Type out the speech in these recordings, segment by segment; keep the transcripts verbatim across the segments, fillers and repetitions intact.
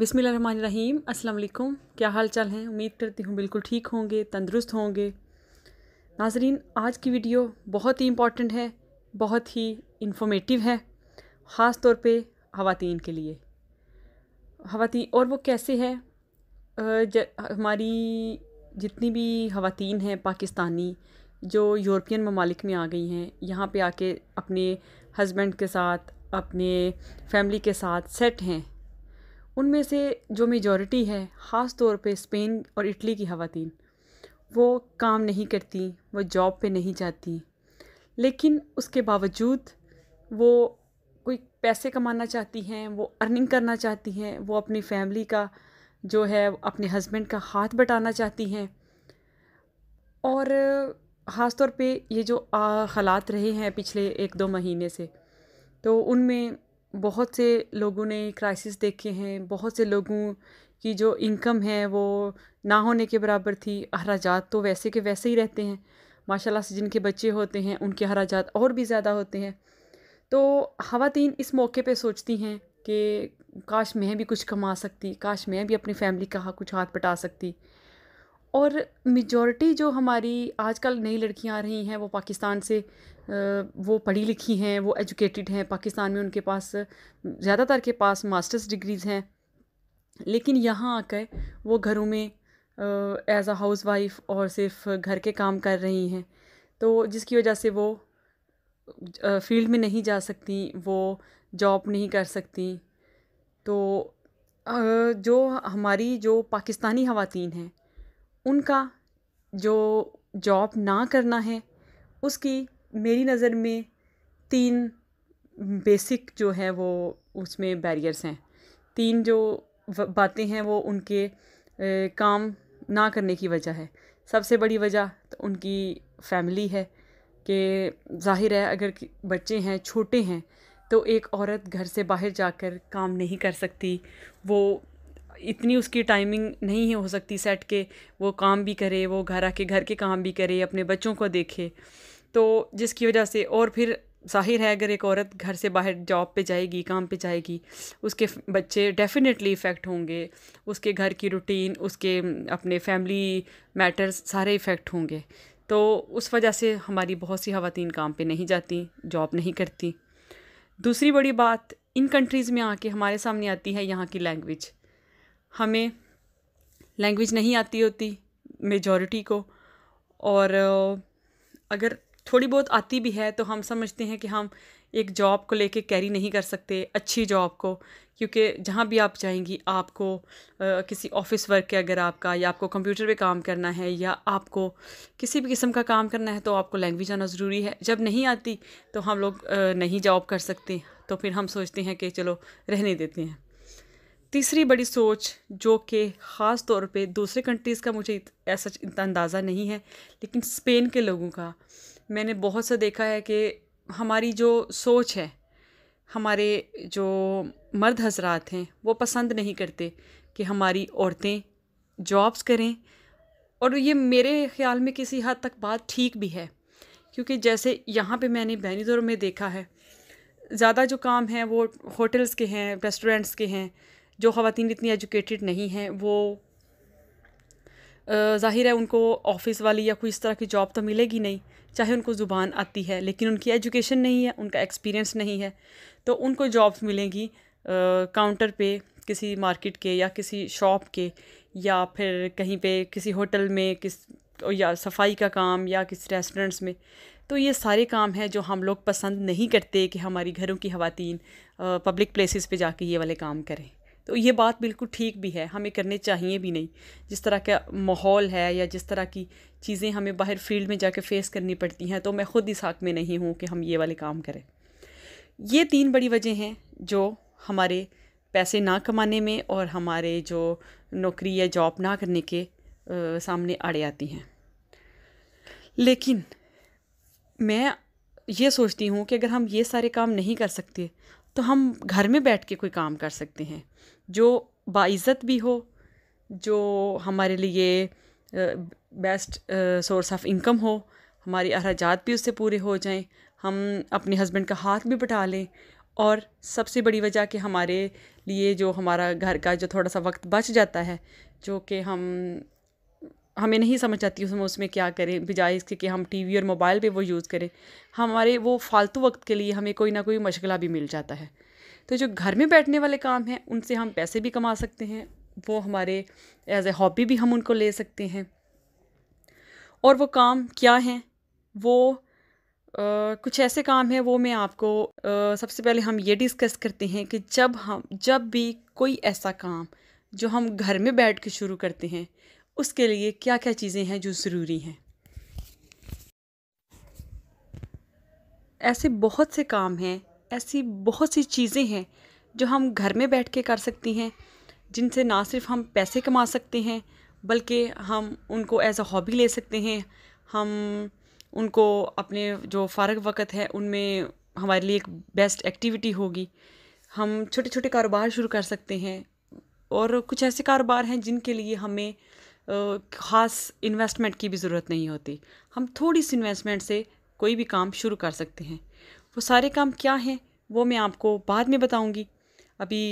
बिस्मिल्लाहिर्रहमानिर्रहीम, अस्सलाम वालेकुम। क्या हाल चाल हैं? उम्मीद करती हूँ बिल्कुल ठीक होंगे, तंदुरुस्त होंगे। नाजरीन, आज की वीडियो बहुत ही इम्पॉर्टेंट है, बहुत ही इन्फॉर्मेटिव है, ख़ास तौर पे ख़वातीन के लिए। ख़वातीन और वो कैसे है, ज, हमारी जितनी भी ख़वातीन हैं पाकिस्तानी जो यूरोपियन ममालिक में आ गई हैं, यहाँ पे आके अपने हस्बैंड के साथ, अपने फैमिली के साथ सेट हैं, उनमें से जो मेजॉरिटी है ख़ास तौर पे स्पेन और इटली की ख़वातीन, वो काम नहीं करती, वो जॉब पे नहीं जाती, लेकिन उसके बावजूद वो कोई पैसे कमाना चाहती हैं, वो अर्निंग करना चाहती हैं, वो अपनी फैमिली का जो है अपने हस्बैंड का हाथ बटाना चाहती हैं। और ख़ास तौर पे ये जो हालात रहे हैं पिछले एक दो महीने से, तो उनमें बहुत से लोगों ने क्राइसिस देखे हैं, बहुत से लोगों की जो इनकम है वो ना होने के बराबर थी, अखराजात तो वैसे के वैसे ही रहते हैं माशाल्लाह से, जिनके बच्चे होते हैं उनके अखराजात और भी ज़्यादा होते हैं। तो ख़वातीन इस मौके पे सोचती हैं कि काश मैं भी कुछ कमा सकती, काश मैं भी अपनी फैमिली का कुछ हाथ बटा सकती। और मेजॉरिटी जो हमारी आजकल नई लड़कियां आ रही हैं वो पाकिस्तान से, वो पढ़ी लिखी हैं, वो एजुकेटेड हैं, पाकिस्तान में उनके पास ज़्यादातर के पास मास्टर्स डिग्रीज़ हैं, लेकिन यहाँ आकर वो घरों में एज अ हाउसवाइफ और सिर्फ घर के काम कर रही हैं, तो जिसकी वजह से वो फील्ड में नहीं जा सकती, वो जॉब नहीं कर सकती। तो जो हमारी जो पाकिस्तानी ख़वातीन हैं उनका जो जॉब ना करना है, उसकी मेरी नज़र में तीन बेसिक जो है वो उसमें बैरियर्स हैं, तीन जो बातें हैं वो उनके ए, काम ना करने की वजह है। सबसे बड़ी वजह तो उनकी फैमिली है कि जाहिर है अगर बच्चे हैं, छोटे हैं, तो एक औरत घर से बाहर जाकर काम नहीं कर सकती, वो इतनी उसकी टाइमिंग नहीं हो सकती सेट के वो काम भी करे, वो घर आके घर के काम भी करे, अपने बच्चों को देखे, तो जिसकी वजह से। और फिर जाहिर है अगर एक औरत घर से बाहर जॉब पे जाएगी, काम पे जाएगी, उसके बच्चे डेफिनेटली इफ़ेक्ट होंगे, उसके घर की रूटीन, उसके अपने फैमिली मैटर्स सारे इफ़ेक्ट होंगे। तो उस वजह से हमारी बहुत सी ख़वातीन काम पर नहीं जाती, जॉब नहीं करती। दूसरी बड़ी बात इन कंट्रीज़ में आके हमारे सामने आती है यहाँ की लैंग्वेज। हमें लैंग्वेज नहीं आती होती मेजॉरिटी को, और अगर थोड़ी बहुत आती भी है तो हम समझते हैं कि हम एक जॉब को लेके कैरी नहीं कर सकते, अच्छी जॉब को, क्योंकि जहाँ भी आप जाएंगी आपको आ, किसी ऑफिस वर्क है अगर आपका, या आपको कंप्यूटर पे काम करना है, या आपको किसी भी किस्म का काम करना है, तो आपको लैंग्वेज आना ज़रूरी है। जब नहीं आती तो हम लोग आ, नहीं जॉब कर सकते, तो फिर हम सोचते हैं कि चलो रहने देते हैं। तीसरी बड़ी सोच जो कि ख़ास तौर पे दूसरे कंट्रीज़ का मुझे ऐसा इतना अंदाज़ा नहीं है, लेकिन स्पेन के लोगों का मैंने बहुत सा देखा है कि हमारी जो सोच है, हमारे जो मर्द हजरात हैं वो पसंद नहीं करते कि हमारी औरतें जॉब्स करें। और ये मेरे ख़्याल में किसी हद तक बात ठीक भी है, क्योंकि जैसे यहाँ पे मैंने बेनिदोर में देखा है ज़्यादा जो काम है वो होटल्स के हैं, रेस्टोरेंट्स के हैं। जो ख़वातीन इतनी एजुकेटेड नहीं हैं वो ज़ाहिर है उनको ऑफ़िस वाली या कोई इस तरह की जॉब तो मिलेगी नहीं, चाहे उनको ज़ुबान आती है, लेकिन उनकी एजुकेशन नहीं है, उनका एक्सपीरियंस नहीं है, तो उनको जॉब्स मिलेंगी काउंटर पे किसी मार्केट के या किसी शॉप के, या फिर कहीं पे किसी होटल में, किस या सफाई का काम, या किसी रेस्टोरेंट्स में। तो ये सारे काम हैं जो हम लोग पसंद नहीं करते कि हमारी घरों की ख़वातीन पब्लिक प्लेसेस पे जाके ये वाले काम करें। तो ये बात बिल्कुल ठीक भी है, हमें करने चाहिए भी नहीं। जिस तरह का माहौल है या जिस तरह की चीज़ें हमें बाहर फील्ड में जाके फेस करनी पड़ती हैं, तो मैं ख़ुद इस हक़ में नहीं हूँ कि हम ये वाले काम करें। ये तीन बड़ी वजह हैं जो हमारे पैसे ना कमाने में और हमारे जो नौकरी या जॉब ना करने के आ, सामने आड़े आती हैं। लेकिन मैं ये सोचती हूँ कि अगर हम ये सारे काम नहीं कर सकते तो हम घर में बैठ के कोई काम कर सकते हैं जो बाइज़्ज़त भी हो, जो हमारे लिए बेस्ट सोर्स ऑफ इनकम हो, हमारी अखराजात भी उससे पूरे हो जाएं, हम अपने हस्बैंड का हाथ भी बटा लें, और सबसे बड़ी वजह कि हमारे लिए जो हमारा घर का जो थोड़ा सा वक्त बच जाता है, जो कि हम हमें नहीं समझ आती उसमें उसमें क्या करें, बजाय इसके कि हम टीवी और मोबाइल पे वो यूज़ करें, हमारे वो फालतू वक्त के लिए हमें कोई ना कोई मशगला भी मिल जाता है। तो जो घर में बैठने वाले काम हैं उनसे हम पैसे भी कमा सकते हैं, वो हमारे एज ए हॉबी भी हम उनको ले सकते हैं। और वो काम क्या हैं, वो Uh, कुछ ऐसे काम हैं, वो मैं आपको uh, सबसे पहले हम ये डिस्कस करते हैं कि जब हम जब भी कोई ऐसा काम जो हम घर में बैठ के शुरू करते हैं उसके लिए क्या क्या चीज़ें हैं जो ज़रूरी हैं। ऐसे बहुत से काम हैं, ऐसी बहुत सी चीज़ें हैं जो हम घर में बैठ के कर सकते हैं, जिनसे ना सिर्फ हम पैसे कमा सकते हैं बल्कि हम उनको एज अ हॉबी ले सकते हैं, हम उनको अपने जो फ़ारग वक़्त है उनमें हमारे लिए एक बेस्ट एक्टिविटी होगी। हम छोटे छोटे कारोबार शुरू कर सकते हैं, और कुछ ऐसे कारोबार हैं जिनके लिए हमें ख़ास इन्वेस्टमेंट की भी ज़रूरत नहीं होती, हम थोड़ी सी इन्वेस्टमेंट से कोई भी काम शुरू कर सकते हैं। वो सारे काम क्या हैं वो मैं आपको बाद में बताऊंगी, अभी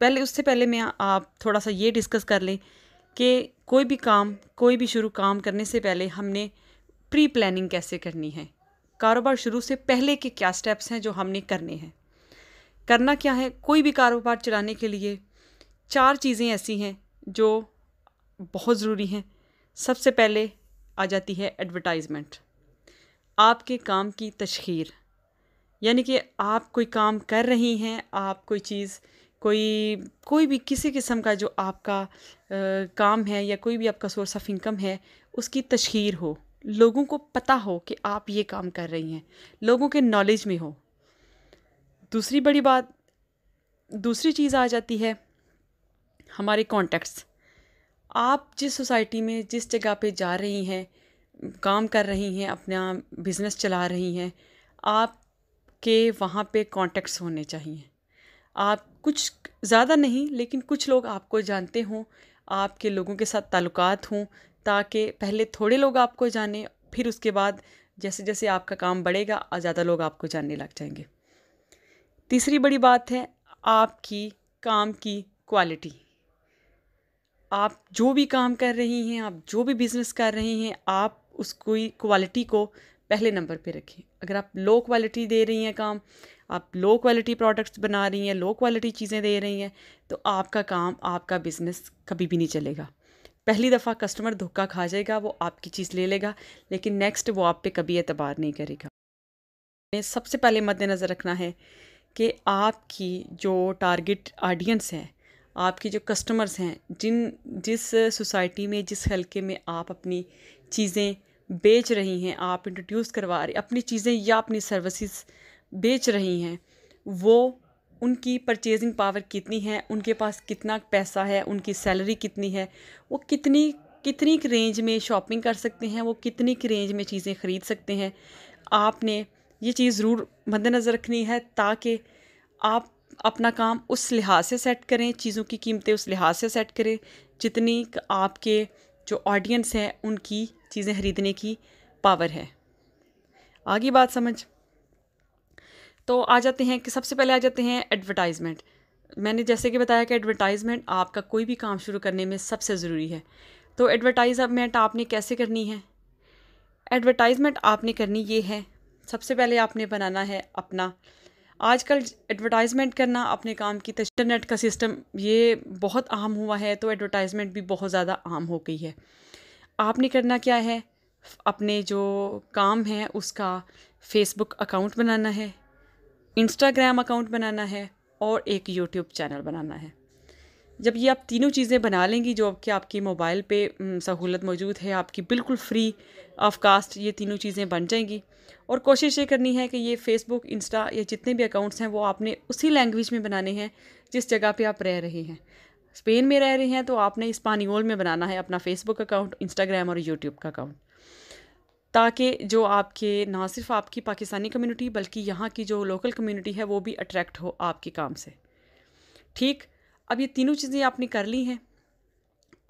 पहले उससे पहले मैं आप थोड़ा सा ये डिस्कस कर लें कि कोई भी काम कोई भी शुरू काम करने से पहले हमने प्री प्लानिंग कैसे करनी है, कारोबार शुरू से पहले के क्या स्टेप्स हैं जो हमने करने हैं। करना क्या है, कोई भी कारोबार चलाने के लिए चार चीज़ें ऐसी हैं जो बहुत ज़रूरी हैं। सबसे पहले आ जाती है एडवर्टाइजमेंट, आपके काम की तशहीर, यानी कि आप कोई काम कर रही हैं, आप कोई चीज़ कोई कोई भी किसी किस्म का जो आपका आ, काम है या कोई भी आपका सोर्स ऑफ इनकम है उसकी तशहीर हो, लोगों को पता हो कि आप ये काम कर रही हैं, लोगों के नॉलेज में हो। दूसरी बड़ी बात दूसरी चीज़ आ जाती है हमारे कॉन्टैक्ट्स, आप जिस सोसाइटी में जिस जगह पे जा रही हैं, काम कर रही हैं, अपना बिज़नेस चला रही हैं, आपके वहाँ पे कॉन्टैक्ट्स होने चाहिए। आप कुछ ज़्यादा नहीं लेकिन कुछ लोग आपको जानते हों, आपके लोगों के साथ ताल्लुकात हों, ताकि पहले थोड़े लोग आपको जाने, फिर उसके बाद जैसे जैसे आपका काम बढ़ेगा और ज़्यादा लोग आपको जानने लग जाएंगे। तीसरी बड़ी बात है आपकी काम की क्वालिटी, आप जो भी काम कर रही हैं, आप जो भी बिज़नेस कर रही हैं, आप उसको क्वालिटी को पहले नंबर पे रखें। अगर आप लो क्वालिटी दे रही हैं काम, आप लो क्वालिटी प्रोडक्ट्स बना रही हैं, लो क्वालिटी चीज़ें दे रही हैं, तो आपका काम आपका बिज़नेस कभी भी नहीं चलेगा। पहली दफ़ा कस्टमर धोखा खा जाएगा, वो आपकी चीज़ ले लेगा लेकिन नेक्स्ट वो आप पे कभी एतबार नहीं करेगा। सबसे पहले मद्देनज़र रखना है कि आपकी जो टारगेट ऑडियंस है, आपकी जो कस्टमर्स हैं, जिन जिस सोसाइटी में जिस हलके में आप अपनी चीज़ें बेच रही हैं, आप इंट्रोड्यूस करवा रही अपनी चीज़ें या अपनी सर्विसेज बेच रही हैं, वो उनकी परचेजिंग पावर कितनी है, उनके पास कितना पैसा है, उनकी सैलरी कितनी है, वो कितनी कितनी रेंज में शॉपिंग कर सकते हैं, वो कितनी रेंज में चीज़ें ख़रीद सकते हैं। आपने ये चीज़ ज़रूर मद्देनज़र रखनी है ताकि आप अपना काम उस लिहाज से सेट करें, चीज़ों की कीमतें उस लिहाज से सेट करें जितनी आपके जो ऑडियंस है उनकी चीज़ें ख़रीदने की पावर है। आगे बात समझ तो आ जाते हैं कि सबसे पहले आ जाते हैं एडवर्टाइजमेंट। मैंने जैसे कि बताया कि एडवर्टाइजमेंट आपका कोई भी काम शुरू करने में सबसे ज़रूरी है। तो एडवर्टाइजमेंट आपने कैसे करनी है, एडवर्टाइजमेंट आपने करनी ये है, सबसे पहले आपने बनाना है अपना, आजकल एडवर्टाइजमेंट करना अपने काम की इंटरनेट का सिस्टम ये बहुत आम हुआ है, तो एडवर्टाइजमेंट भी बहुत ज़्यादा आम हो गई है। आपने करना क्या है, अपने जो काम है उसका फेसबुक अकाउंट बनाना है, इंस्टाग्राम अकाउंट बनाना है और एक यूट्यूब चैनल बनाना है। जब ये आप तीनों चीज़ें बना लेंगी, जो कि आपकी मोबाइल पे सहूलत मौजूद है, आपकी बिल्कुल फ्री ऑफ कास्ट ये तीनों चीज़ें बन जाएंगी। और कोशिश ये करनी है कि ये फेसबुक, इंस्टा, ये जितने भी अकाउंट्स हैं वो आपने उसी लैंग्वेज में बनाने हैं जिस जगह पर आप रह रहे हैं। स्पेन में रह रहे हैं तो आपने स्पेनियोल में बनाना है अपना फेसबुक अकाउंट, इंस्टाग्राम और यूट्यूब का अकाउंट, ताकि जो आपके ना सिर्फ आपकी पाकिस्तानी कम्युनिटी बल्कि यहाँ की जो लोकल कम्युनिटी है वो भी अट्रैक्ट हो आपके काम से। ठीक, अब ये तीनों चीज़ें आपने कर ली हैं।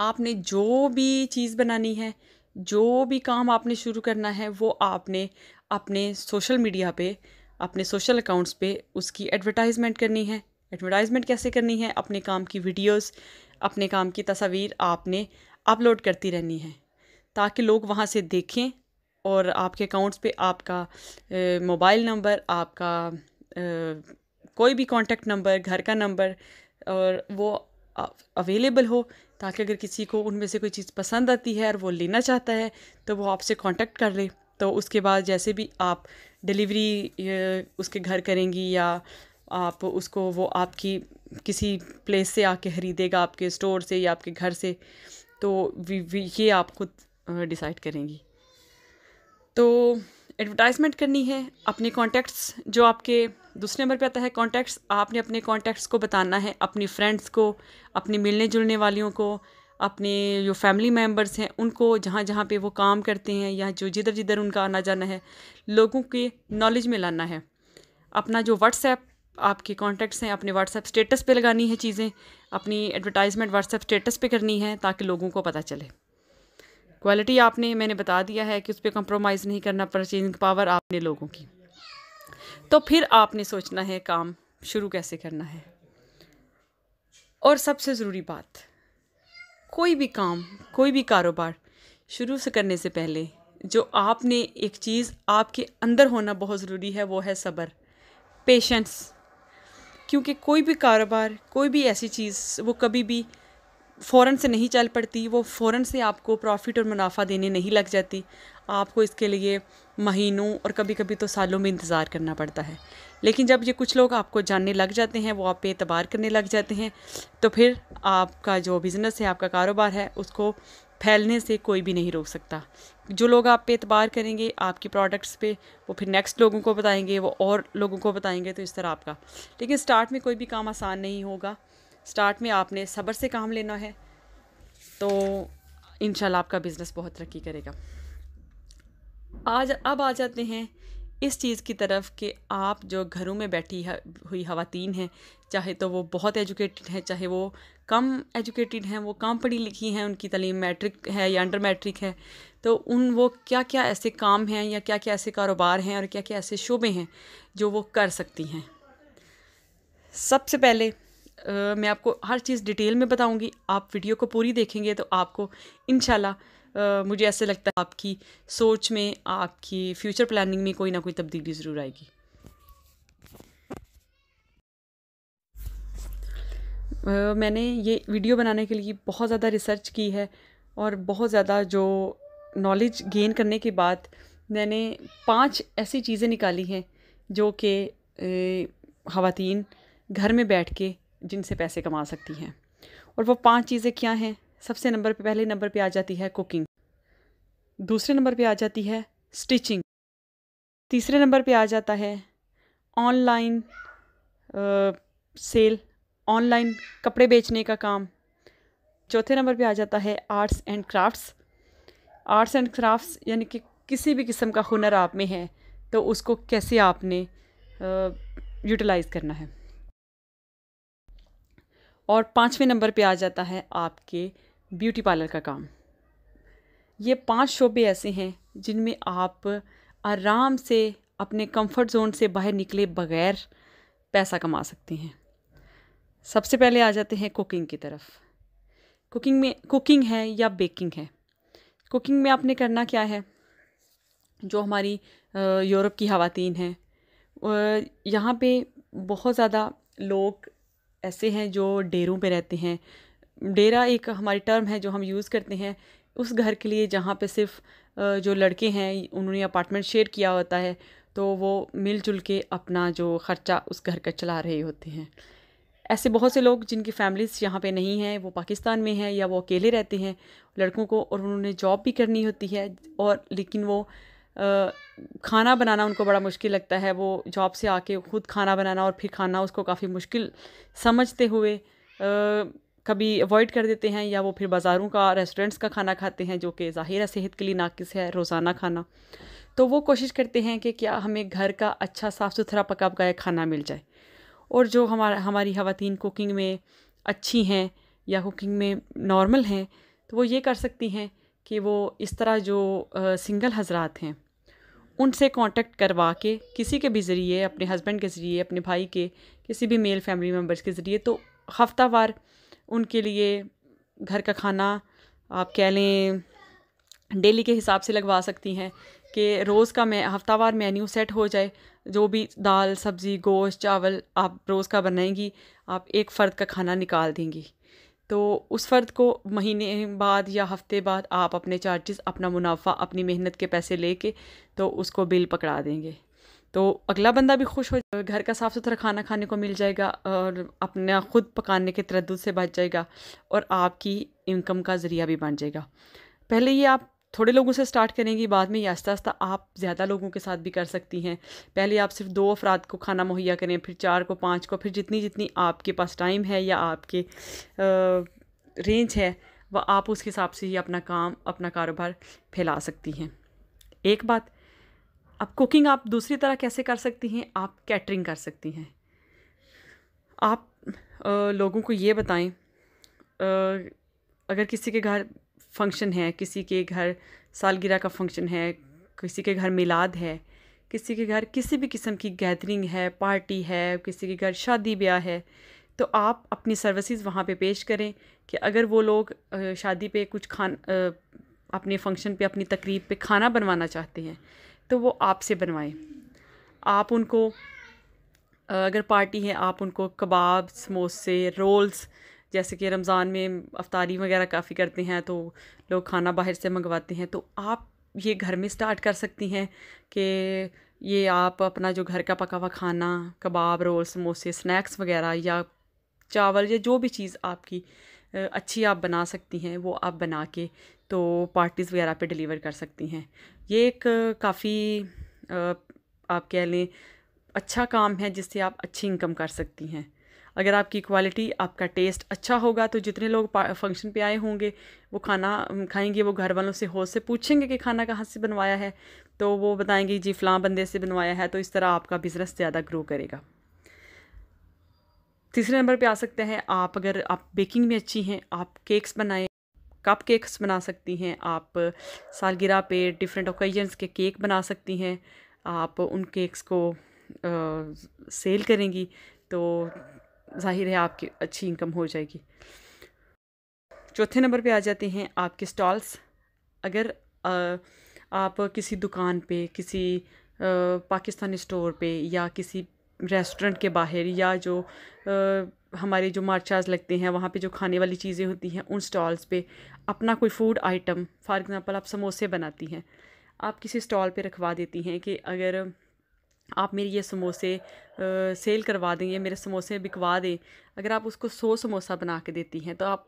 आपने जो भी चीज़ बनानी है, जो भी काम आपने शुरू करना है, वो आपने अपने सोशल मीडिया पे, अपने सोशल अकाउंट्स पे उसकी एडवर्टाइजमेंट करनी है। एडवर्टाइजमेंट कैसे करनी है, अपने काम की वीडियोस, अपने काम की तस्वीर आपने अपलोड करती रहनी है ताकि लोग वहाँ से देखें और आपके अकाउंट्स पे आपका मोबाइल नंबर, आपका ए, कोई भी कांटेक्ट नंबर, घर का नंबर और वो अवेलेबल हो ताकि अगर किसी को उनमें से कोई चीज़ पसंद आती है और वो लेना चाहता है तो वो आपसे कांटेक्ट कर ले। तो उसके बाद जैसे भी आप डिलीवरी उसके घर करेंगी या आप उसको वो आपकी किसी प्लेस से आके ख़रीदेगा, आपके स्टोर से या आपके घर से, तो वी, वी, ये आप खुद डिसाइड करेंगी। तो एडवर्टाइजमेंट करनी है, अपने कॉन्टैक्ट्स जो आपके दूसरे नंबर पे आता है कॉन्टैक्ट्स, आपने अपने कॉन्टैक्ट्स को बताना है, अपनी फ्रेंड्स को, अपने मिलने जुलने वालियों को, अपने जो फैमिली मेम्बर्स हैं उनको, जहाँ जहाँ पे वो काम करते हैं या जो जिधर जिधर उनका आना जाना है, लोगों के नॉलेज में लाना है। अपना जो व्हाट्सएप आपके कॉन्टैक्ट्स हैं अपने व्हाट्सएप स्टेटस पे लगानी है चीज़ें, अपनी एडवर्टाइजमेंट व्हाट्सएप स्टेटस पे करनी है ताकि लोगों को पता चले। क्वालिटी आपने मैंने बता दिया है कि उस पर कंप्रोमाइज़ नहीं करना, परचेजिंग पावर आपने लोगों की। तो फिर आपने सोचना है काम शुरू कैसे करना है। और सबसे ज़रूरी बात, कोई भी काम, कोई भी कारोबार शुरू से करने से पहले जो आपने एक चीज़ आपके अंदर होना बहुत ज़रूरी है वो है सब्र, पेशेंस। क्योंकि कोई भी कारोबार, कोई भी ऐसी चीज़ वो कभी भी फ़ौरन से नहीं चल पड़ती, वो फ़ौरन से आपको प्रॉफिट और मुनाफा देने नहीं लग जाती। आपको इसके लिए महीनों और कभी कभी तो सालों में इंतज़ार करना पड़ता है। लेकिन जब ये कुछ लोग आपको जानने लग जाते हैं, वो आप पे एतबार करने लग जाते हैं, तो फिर आपका जो बिज़नेस है, आपका कारोबार है, उसको फैलने से कोई भी नहीं रोक सकता। जो लोग आप पे एतबार करेंगे आपकी प्रोडक्ट्स पे, वो फिर नेक्स्ट लोगों को बताएंगे, वो और लोगों को बताएंगे, तो इस तरह आपका। लेकिन स्टार्ट में कोई भी काम आसान नहीं होगा, स्टार्ट में आपने सब्र से काम लेना है, तो इंशाल्लाह आपका बिज़नेस बहुत तरक्की करेगा। आज अब आ जाते हैं इस चीज़ की तरफ कि आप जो घरों में बैठी हुई ख़वातीन हैं, चाहे तो वो बहुत एजुकेटेड हैं, चाहे वो कम एजुकेटेड हैं, वो कम पढ़ी लिखी हैं, उनकी तालीम मैट्रिक है या अंडर मैट्रिक है, तो उन वो क्या क्या ऐसे काम हैं या क्या क्या ऐसे कारोबार हैं और क्या क्या ऐसे शोबे हैं जो वो कर सकती हैं। सबसे पहले आ, मैं आपको हर चीज़ डिटेल में बताऊँगी, आप वीडियो को पूरी देखेंगे तो आपको इंशाल्लाह Uh, मुझे ऐसे लगता है आपकी सोच में, आपकी फ्यूचर प्लानिंग में कोई ना कोई तब्दीली ज़रूर आएगी। uh, मैंने ये वीडियो बनाने के लिए बहुत ज़्यादा रिसर्च की है और बहुत ज़्यादा जो नॉलेज गेन करने के बाद मैंने पांच ऐसी चीज़ें निकाली हैं जो कि ख़वातीन घर में बैठ के जिनसे पैसे कमा सकती हैं। और वो पांच चीज़ें क्या हैं? सबसे नंबर पे पहले नंबर पे आ जाती है कुकिंग, दूसरे नंबर पे आ जाती है स्टिचिंग, तीसरे नंबर पे आ जाता है ऑनलाइन सेल, ऑनलाइन कपड़े बेचने का काम, चौथे नंबर पे आ जाता है arts and crafts. Arts and crafts यानी कि किसी भी किस्म का हुनर आप में है तो उसको कैसे आपने यूटिलाइज़ करना है। और पाँचवें नंबर पे आ जाता है आपके ब्यूटी पार्लर का काम। ये पांच शोबे ऐसे हैं जिनमें आप आराम से अपने कंफर्ट जोन से बाहर निकले बगैर पैसा कमा सकते हैं। सबसे पहले आ जाते हैं कुकिंग की तरफ। कुकिंग में कुकिंग है या बेकिंग है। कुकिंग में आपने करना क्या है? जो हमारी यूरोप की ख़वातीन हैं, यहाँ पे बहुत ज़्यादा लोग ऐसे हैं जो डेरों पे रहते हैं। डेरा एक हमारी टर्म है जो हम यूज़ करते हैं उस घर के लिए जहाँ पे सिर्फ जो लड़के हैं उन्होंने अपार्टमेंट शेयर किया होता है, तो वो मिलजुल के अपना जो ख़र्चा उस घर का चला रहे होते हैं। ऐसे बहुत से लोग जिनकी फैमिलीज़ यहाँ पे नहीं हैं, वो पाकिस्तान में हैं या वो अकेले रहते हैं लड़कों को, और उन्होंने जॉब भी करनी होती है और लेकिन वो आ, खाना बनाना उनको बड़ा मुश्किल लगता है। वो जॉब से आके ख़ुद खाना बनाना और फिर खाना उसको काफ़ी मुश्किल समझते हुए आ, कभी अवॉइड कर देते हैं या वो फिर बाज़ारों का, रेस्टोरेंट्स का खाना खाते हैं जो कि ज़ाहिर है सेहत के लिए नाकिस है रोज़ाना खाना। तो वो कोशिश करते हैं कि क्या हमें घर का अच्छा साफ़ सुथरा पका पकाया खाना मिल जाए। और जो हमारा हमारी ख़वातीन कुकिंग में अच्छी हैं या कुकिंग में नॉर्मल हैं तो वो ये कर सकती हैं कि वो इस तरह जो आ, सिंगल हज़रात हैं उनसे कांटेक्ट करवा के किसी के भी ज़रिए, अपने हस्बैंड के ज़रिए, अपने भाई के, किसी भी मेल फैमिली मेम्बर्स के ज़रिए, तो हफ्तावार उनके लिए घर का खाना आप कह लें डेली के हिसाब से लगवा सकती हैं कि रोज़ का मैं हफ्तावार मेन्यू सेट हो जाए। जो भी दाल, सब्ज़ी, गोश्त, चावल आप रोज़ का बनाएंगी, आप एक फ़र्द का खाना निकाल देंगी, तो उस फ़र्द को महीने बाद या हफ्ते बाद आप अपने चार्जेस, अपना मुनाफा, अपनी मेहनत के पैसे लेके तो उसको बिल पकड़ा देंगे, तो अगला बंदा भी खुश हो जाएगा, घर का साफ़ सुथरा खाना खाने को मिल जाएगा और अपना ख़ुद पकाने के तरद्दुद से बच जाएगा और आपकी इनकम का ज़रिया भी बन जाएगा। पहले ये आप थोड़े लोगों से स्टार्ट करेंगी, बाद में ये आस्ता आस्ता आप ज़्यादा लोगों के साथ भी कर सकती हैं। पहले आप सिर्फ दो अफराद को खाना मुहैया करें, फिर चार को, पाँच को, फिर जितनी जितनी आपके पास टाइम है या आपके आ, रेंज है वह आप उसके हिसाब से ही अपना काम, अपना कारोबार फैला सकती हैं। एक बात, अब कुकिंग आप दूसरी तरह कैसे कर सकती हैं? आप कैटरिंग कर सकती हैं। आप आ, लोगों को ये बताएं, आ, अगर किसी के घर फंक्शन है, किसी के घर सालगिरह का फंक्शन है, किसी के घर मिलाद है, किसी के घर किसी भी किस्म की गैदरिंग है, पार्टी है, किसी के घर शादी ब्याह है, तो आप अपनी सर्विसेज वहाँ पे पेश करें कि अगर वो लोग शादी पे कुछ खान अपने फंक्शन पे, अपनी तकरीब पे खाना बनवाना चाहते हैं तो वो आपसे बनवाएं। आप उनको, अगर पार्टी है, आप उनको कबाब, समोसे, रोल्स, जैसे कि रमज़ान में अफ्तारी वगैरह काफ़ी करते हैं तो लोग खाना बाहर से मंगवाते हैं, तो आप ये घर में स्टार्ट कर सकती हैं कि ये आप अपना जो घर का पका हुआ खाना, कबाब, रोल, समोसे, स्नैक्स वगैरह या चावल या जो भी चीज़ आपकी अच्छी आप बना सकती हैं वो आप बना के तो पार्टीज़ वगैरह पे डिलीवर कर सकती हैं। ये एक काफ़ी आप कह लें अच्छा काम है जिससे आप अच्छी इनकम कर सकती हैं। अगर आपकी क्वालिटी, आपका टेस्ट अच्छा होगा तो जितने लोग फंक्शन पे आए होंगे वो खाना खाएंगे, वो घर वालों से होस्ट से पूछेंगे कि खाना कहाँ से बनवाया है, तो वो बताएंगे जी फ़लाँ बंदे से बनवाया है, तो इस तरह आपका बिज़नेस ज़्यादा ग्रो करेगा। तीसरे नंबर पे आ सकते हैं आप, अगर आप बेकिंग में अच्छी हैं, आप केक्स बनाएँ, कप केक्स बना सकती हैं, आप सालगिरह पे डिफरेंट ओकेजन्स के केक बना सकती हैं, आप उन केक्स को सेल करेंगी तो जाहिर है आपकी अच्छी इनकम हो जाएगी। चौथे नंबर पे आ जाते हैं आपके स्टॉल्स। अगर आ, आप किसी दुकान पे, किसी आ, पाकिस्तानी स्टोर पे या किसी रेस्टोरेंट के बाहर या जो आ, हमारे जो मार्चाज लगते हैं वहाँ पे जो खाने वाली चीज़ें होती हैं उन स्टॉल्स पे अपना कोई फूड आइटम, फॉर एग्ज़ाम्पल आप समोसे बनाती हैं, आप किसी स्टॉल पे रखवा देती हैं कि अगर आप मेरे ये समोसे आ, सेल करवा दें, ये मेरे समोसे बिकवा दें, अगर आप उसको सौ समोसा बना के देती हैं तो आप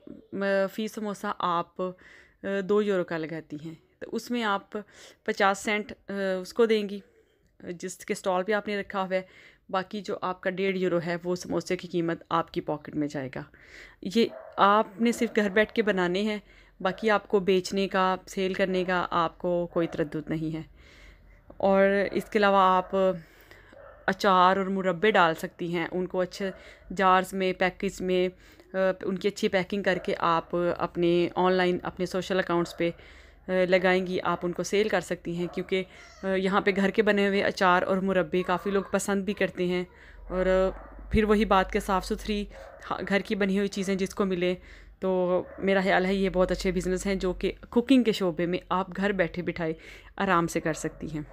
फ़ी समोसा आप आ, दो यूरो का लगाती हैं, तो उसमें आप पचास सेंट आ, उसको देंगी जिसके स्टॉल पे आपने रखा हुआ है, बाकी जो आपका डेढ़ यूरो है वो समोसे की कीमत आपकी पॉकेट में जाएगा। ये आपने सिर्फ घर बैठ के बनाने हैं, बाकी आपको बेचने का, सेल करने का आपको कोई तरद्दुद नहीं है। और इसके अलावा आप अचार और मुरब्बे डाल सकती हैं, उनको अच्छे जार्स में, पैकेज में, उनकी अच्छी पैकिंग करके आप अपने ऑनलाइन, अपने सोशल अकाउंट्स पे लगाएंगी, आप उनको सेल कर सकती हैं, क्योंकि यहाँ पे घर के बने हुए अचार और मुरब्बे काफ़ी लोग पसंद भी करते हैं। और फिर वही बात के साफ़ सुथरी घर की बनी हुई चीज़ें जिसको मिले, तो मेरा ख्याल है ये बहुत अच्छे बिज़नेस हैं जो कि कुकिंग के शोबे में आप घर बैठे बिठाए आराम से कर सकती हैं।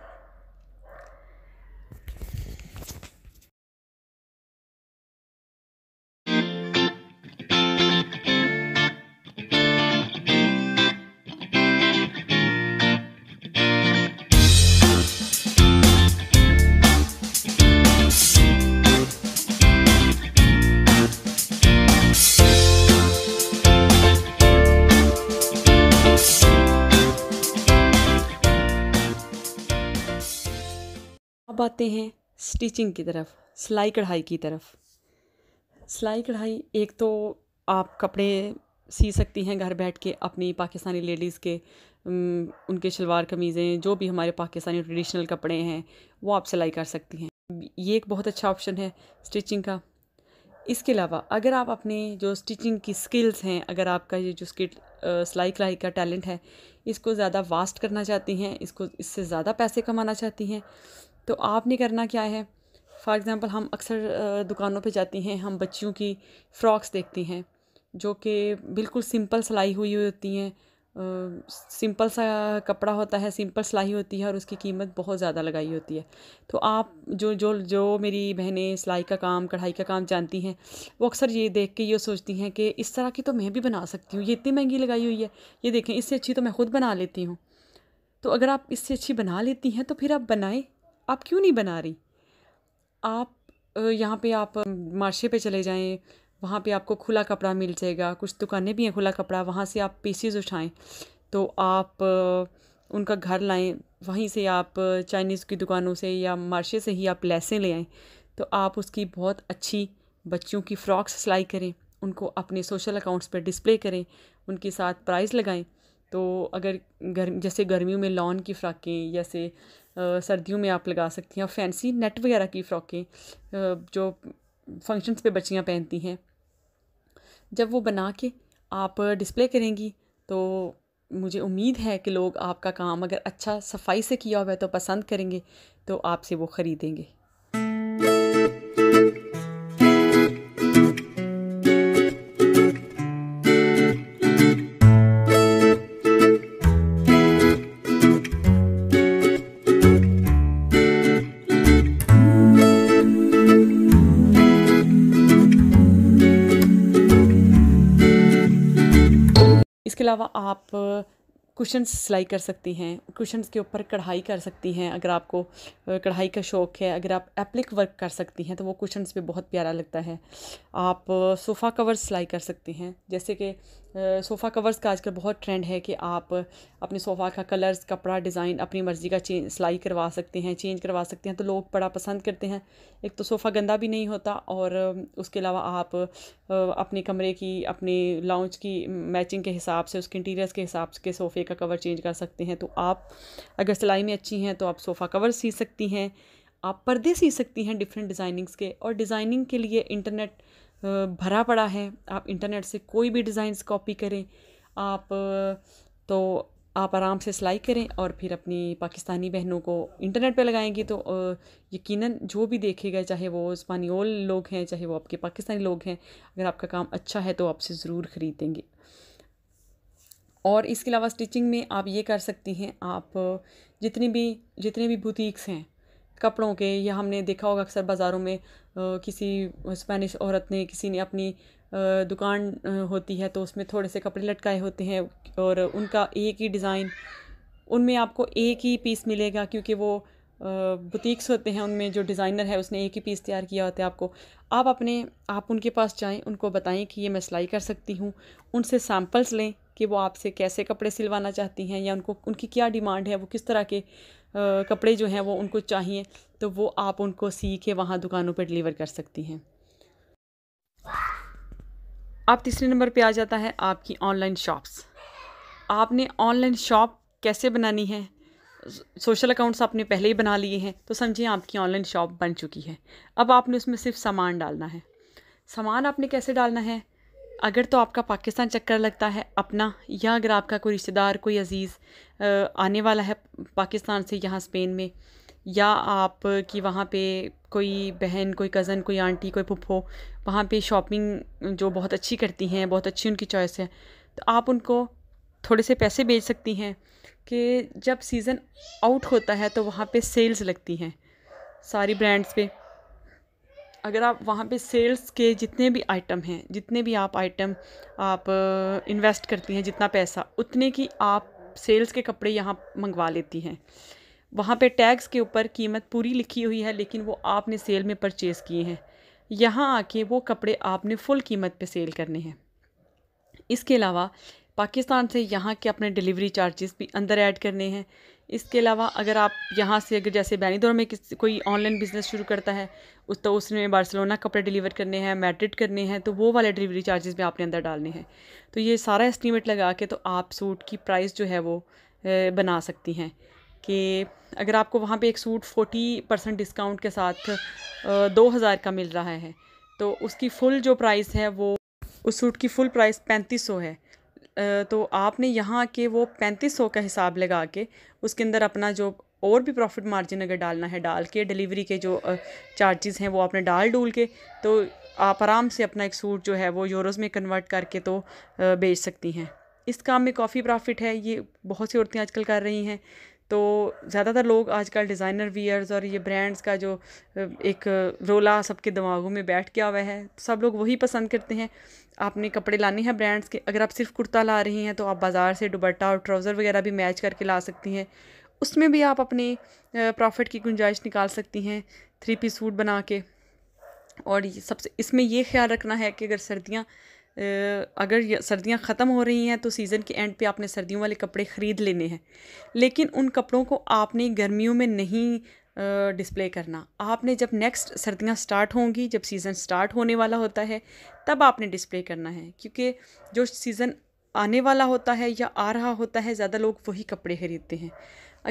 आते हैं स्टिचिंग की तरफ, सिलाई कढ़ाई की तरफ। सिलाई कढ़ाई, एक तो आप कपड़े सी सकती हैं घर बैठ के, अपनी पाकिस्तानी लेडीज़ के उनके शलवार कमीज़ें, जो भी हमारे पाकिस्तानी ट्रेडिशनल कपड़े हैं वो आप सिलाई कर सकती हैं, ये एक बहुत अच्छा ऑप्शन है स्टिचिंग का। इसके अलावा अगर आप अपने जो स्टिचिंग की स्किल्स हैं, अगर आपका ये जो स्किट सिलाई कढ़ाई का टैलेंट है इसको ज़्यादा वास्ट करना चाहती हैं, इसको इससे ज़्यादा पैसे कमाना चाहती हैं, तो आपने करना क्या है, फॉर एग्ज़ाम्पल हम अक्सर दुकानों पे जाती हैं, हम बच्चियों की फ़्रॉक्स देखती हैं जो कि बिल्कुल सिंपल सिलाई हुई हुई होती हैं, सिंपल सा कपड़ा होता है, सिंपल सिलाई होती है और उसकी कीमत बहुत ज़्यादा लगाई होती है। तो आप जो जो जो मेरी बहनें सिलाई का काम कढ़ाई का काम जानती हैं वो अक्सर ये देख के ये सोचती हैं कि इस तरह की तो मैं भी बना सकती हूँ, ये इतनी महंगी लगाई हुई है, ये देखें इससे अच्छी तो मैं ख़ुद बना लेती हूँ। तो अगर आप इससे अच्छी बना लेती हैं तो फिर आप बनाएं, आप क्यों नहीं बना रही। आप यहाँ पर आप मार्शे पर चले जाएँ, वहाँ पे आपको खुला कपड़ा मिल जाएगा, कुछ दुकानें भी हैं खुला कपड़ा, वहाँ से आप पीसीज उठाएं तो आप उनका घर लाएं, वहीं से आप चाइनीज़ की दुकानों से या मार्शे से ही आप लेसें ले आएं, तो आप उसकी बहुत अच्छी बच्चियों की फ़्रॉक्स सिलाई करें, उनको अपने सोशल अकाउंट्स पर डिस्प्ले करें, उनके साथ प्राइस लगाएं। तो अगर गर्म जैसे गर्मियों में लॉन की फ़्राकें, जैसे सर्दियों में आप लगा सकती हैं फैंसी नेट वगैरह की फ़्राकें जो फंक्शंस पे बच्चियाँ पहनती हैं, जब वो बना के आप डिस्प्ले करेंगी तो मुझे उम्मीद है कि लोग आपका काम अगर अच्छा सफाई से किया हुआ है तो पसंद करेंगे, तो आपसे वो ख़रीदेंगे। इसके अलावा आप कुशन्स सिलाई कर सकती हैं, कुशन्स के ऊपर कढ़ाई कर सकती हैं, अगर आपको कढ़ाई का शौक़ है, अगर आप एप्लिक वर्क कर सकती हैं तो वो कुशन्स पे बहुत प्यारा लगता है। आप सोफ़ा कवर्स सिलाई कर सकती हैं, जैसे कि सोफ़ा कवर्स का आजकल बहुत ट्रेंड है कि आप अपने सोफ़ा का कलर्स कपड़ा डिज़ाइन अपनी मर्ज़ी का चेंज सिलाई करवा सकते हैं, चेंज करवा सकते हैं, तो लोग बड़ा पसंद करते हैं। एक तो सोफ़ा गंदा भी नहीं होता और उसके अलावा आप अपने कमरे की अपने लाउंज की मैचिंग के हिसाब से उसके इंटीरियर्स के हिसाब से सोफ़े का कवर चेंज कर सकते हैं। तो आप अगर सिलाई में अच्छी हैं तो आप सोफ़ा कवर सी सकती हैं, आप पर्दे सी सकती हैं डिफरेंट डिज़ाइनिंग्स के, और डिज़ाइनिंग के लिए इंटरनेट भरा पड़ा है, आप इंटरनेट से कोई भी डिज़ाइंस कॉपी करें आप, तो आप आराम से सिलाई करें और फिर अपनी पाकिस्तानी बहनों को इंटरनेट पे लगाएंगी तो यकीनन जो भी देखेगा, चाहे वो स्पेनियोल लोग हैं चाहे वो आपके पाकिस्तानी लोग हैं, अगर आपका काम अच्छा है तो आपसे ज़रूर ख़रीदेंगे। और इसके अलावा स्टिचिंग में आप ये कर सकती हैं, आप जितनी भी जितने भी बुटीक्स हैं कपड़ों के, या हमने देखा होगा अक्सर बाज़ारों में किसी स्पेनिश औरत ने किसी ने अपनी दुकान होती है तो उसमें थोड़े से कपड़े लटकाए होते हैं और उनका एक ही डिज़ाइन, उनमें आपको एक ही पीस मिलेगा क्योंकि वो बुटीक्स होते हैं, उनमें जो डिज़ाइनर है उसने एक ही पीस तैयार किया होता है। आपको आप अपने आप उनके पास जाएं, उनको बताएं कि ये मैं सिलाई कर सकती हूँ, उनसे सैम्पल्स लें कि वो आपसे कैसे कपड़े सिलवाना चाहती हैं या उनको उनकी क्या डिमांड है, वो किस तरह के Uh, कपड़े जो हैं वो उनको चाहिए, तो वो आप उनको सी के वहाँ दुकानों पर डिलीवर कर सकती हैं। अब तीसरे नंबर पे आ जाता है आपकी ऑनलाइन शॉप्स। आपने ऑनलाइन शॉप कैसे बनानी है, सोशल अकाउंट्स आपने पहले ही बना लिए हैं तो समझिए आपकी ऑनलाइन शॉप बन चुकी है। अब आपने उसमें सिर्फ सामान डालना है। सामान आपने कैसे डालना है, अगर तो आपका पाकिस्तान चक्कर लगता है अपना, या अगर आपका कोई रिश्तेदार कोई अज़ीज़ आने वाला है पाकिस्तान से यहाँ स्पेन में, या आप की वहाँ पे कोई बहन कोई कज़न कोई आंटी कोई फुफ्फो वहाँ पे शॉपिंग जो बहुत अच्छी करती हैं, बहुत अच्छी उनकी चॉइस है, तो आप उनको थोड़े से पैसे भेज सकती हैं कि जब सीज़न आउट होता है तो वहाँ पे सेल्स लगती हैं सारी ब्रांड्स पे। अगर आप वहाँ पे सेल्स के जितने भी आइटम हैं, जितने भी आप आइटम आप इन्वेस्ट करती हैं जितना पैसा, उतने की आप सेल्स के कपड़े यहाँ मंगवा लेती हैं। वहाँ पे टैग्स के ऊपर कीमत पूरी लिखी हुई है लेकिन वो आपने सेल में परचेज़ किए हैं, यहाँ आके वो कपड़े आपने फुल कीमत पे सेल करने हैं। इसके अलावा पाकिस्तान से यहाँ के अपने डिलीवरी चार्जेस भी अंदर ऐड करने हैं। इसके अलावा अगर आप यहाँ से अगर जैसे बैनीदोर में किसी कोई ऑनलाइन बिज़नेस शुरू करता है उस तो उसमें बार्सिलोना कपड़े डिलीवर करने हैं, मैड्रिड करने हैं, तो वो वाले डिलीवरी चार्जेस भी आपने अंदर डालने हैं। तो ये सारा एस्टीमेट लगा के तो आप सूट की प्राइस जो है वो बना सकती हैं कि अगर आपको वहाँ पर एक सूट फोर्टी परसेंट डिस्काउंट के साथ दो हज़ार का मिल रहा है तो उसकी फ़ुल जो प्राइस है वो उस सूट की फ़ुल प्राइस पैंतीस सौ है। तो आपने यहाँ के वो पैंतीस सौ का हिसाब लगा के उसके अंदर अपना जो और भी प्रॉफिट मार्जिन अगर डालना है डाल के, डिलीवरी के जो चार्जेस हैं वो आपने डाल डूल के, तो आप आराम से अपना एक सूट जो है वो यूरोज़ में कन्वर्ट करके तो बेच सकती हैं। इस काम में काफ़ी प्रॉफिट है, ये बहुत सी औरतें आजकल कर रही हैं। तो ज़्यादातर लोग आजकल डिज़ाइनर वियर्स और ये ब्रांड्स का जो एक रोला सबके दिमागों में बैठ गया हुआ है, सब लोग वही पसंद करते हैं। आपने कपड़े लाने हैं ब्रांड्स के, अगर आप सिर्फ कुर्ता ला रही हैं तो आप बाज़ार से दुपट्टा और ट्राउज़र वगैरह भी मैच करके ला सकती हैं, उसमें भी आप अपने प्रॉफिट की गुंजाइश निकाल सकती हैं थ्री पीस सूट बना के। और सबसे इसमें ये ख्याल रखना है कि अगर सर्दियाँ अगर सर्दियाँ ख़त्म हो रही हैं तो सीज़न के एंड पे आपने सर्दियों वाले कपड़े ख़रीद लेने हैं, लेकिन उन कपड़ों को आपने गर्मियों में नहीं डिस्प्ले करना। आपने जब नेक्स्ट सर्दियाँ स्टार्ट होंगी, जब सीज़न स्टार्ट होने वाला होता है, तब आपने डिस्प्ले करना है, क्योंकि जो सीज़न आने वाला होता है या आ रहा होता है ज़्यादा लोग वही कपड़े ख़रीदते हैं।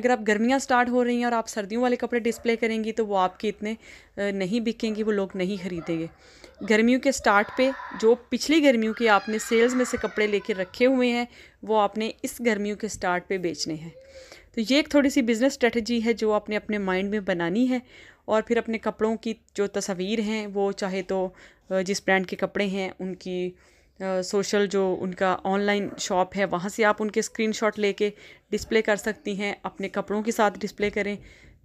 अगर आप गर्मियाँ स्टार्ट हो रही हैं और आप सर्दियों वाले कपड़े डिस्प्ले करेंगी तो वो आपके इतने नहीं बिकेंगे, वो लोग नहीं ख़रीदेंगे। गर्मियों के स्टार्ट पे जो पिछली गर्मियों के आपने सेल्स में से कपड़े लेके रखे हुए हैं वो आपने इस गर्मियों के स्टार्ट पे बेचने हैं। तो ये एक थोड़ी सी बिज़नेस स्ट्रेटजी है जो आपने अपने माइंड में बनानी है, और फिर अपने कपड़ों की जो तस्वीर हैं वो चाहे तो जिस ब्रांड के कपड़े हैं उनकी सोशल uh, जो उनका ऑनलाइन शॉप है वहाँ से आप उनके स्क्रीनशॉट लेके डिस्प्ले कर सकती हैं, अपने कपड़ों के साथ डिस्प्ले करें।